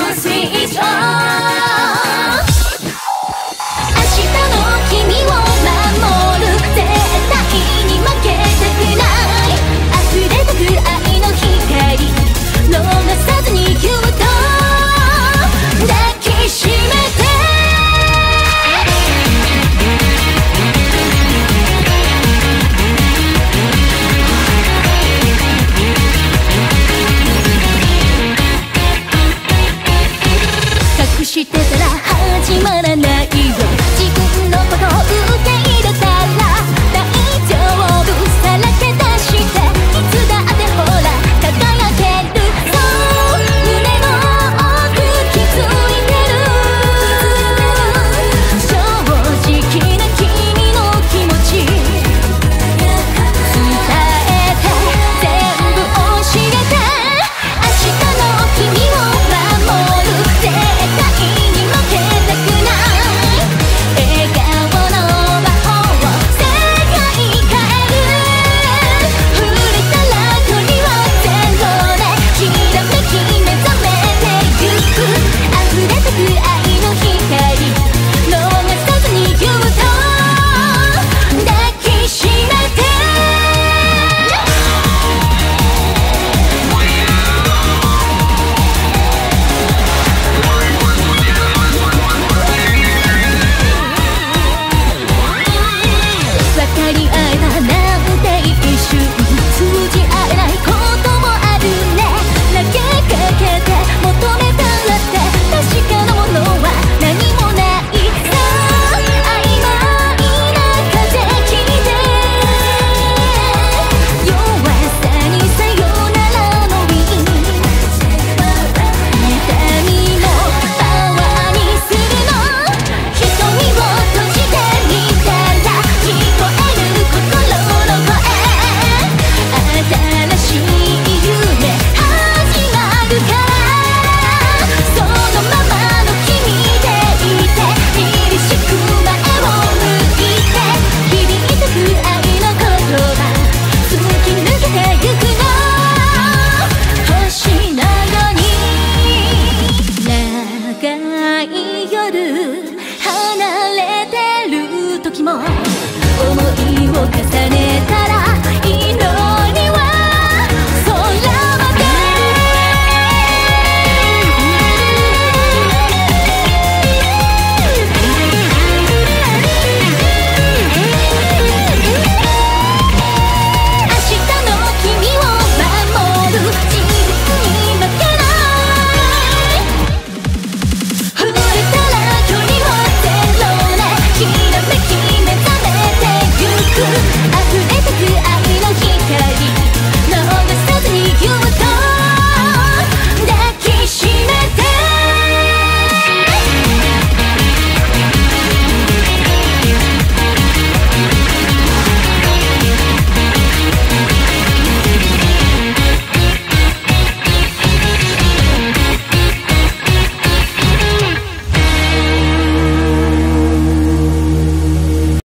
올 수 있어.